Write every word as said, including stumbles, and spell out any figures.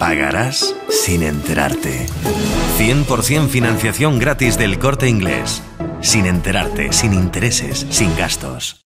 Pagarás sin enterarte. cien por ciento financiación gratis del Corte Inglés. Sin enterarte, sin intereses, sin gastos.